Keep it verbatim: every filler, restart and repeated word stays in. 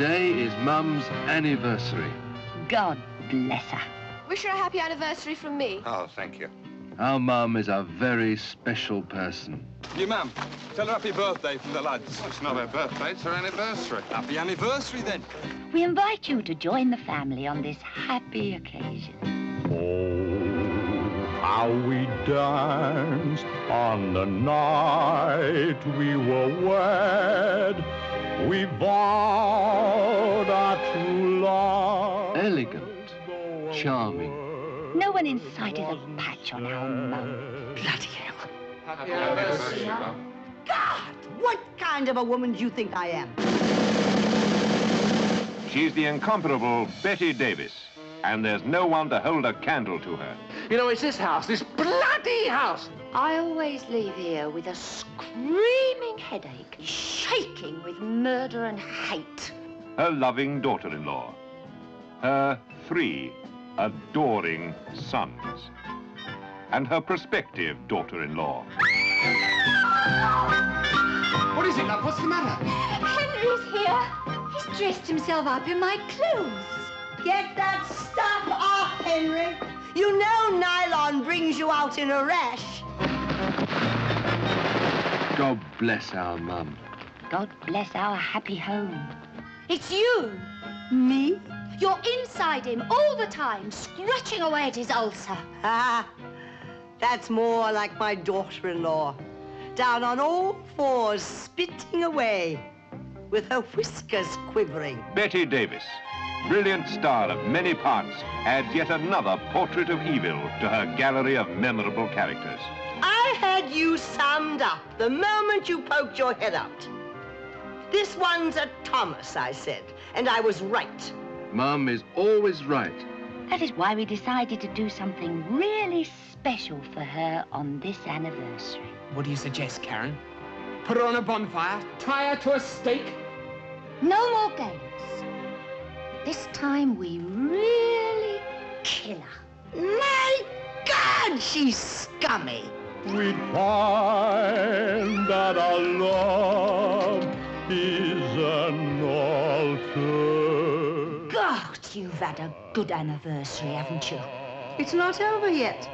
Today is Mum's anniversary. God bless her. Wish her a happy anniversary from me. Oh, thank you. Our Mum is a very special person. You, Mum, tell her happy birthday from the lads. Well, it's not her birthday, it's her anniversary. Happy anniversary, then. We invite you to join the family on this happy occasion. Oh, how we danced on the night we were wed. We vowed our true love. Elegant, charming. No one in sight is a patch on our Mum. Bloody hell. Happy anniversary, Mum. God, what kind of a woman do you think I am? She's the incomparable Bette Davis, and there's no one to hold a candle to her. You know, it's this house, this bloody house. I always leave here with a screaming headache, shaking with murder and hate. Her loving daughter-in-law. Her three adoring sons, and her prospective daughter-in-law. What is it, love? What's the matter? Henry's here. He's dressed himself up in my clothes. Get that stuff off, Henry. You know nylon brings you out in a rash. God bless our Mum. God bless our happy home. It's you. Me? You're inside him all the time, scratching away at his ulcer. Ah, that's more like my daughter-in-law. Down on all fours, spitting away, with her whiskers quivering. Bette Davis, brilliant star of many parts, adds yet another portrait of evil to her gallery of memorable characters. I had you summed up the moment you poked your head out. This one's a Thomas, I said, and I was right. Mum is always right. That is why we decided to do something really special for her on this anniversary. What do you suggest, Karen? Put her on a bonfire, tie her to a stake? No more games. This time we really kill her. My God, she's scummy. We find that our love is an altar. God, you've had a good anniversary, haven't you? It's not over yet.